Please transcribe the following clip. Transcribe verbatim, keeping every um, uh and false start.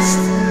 past.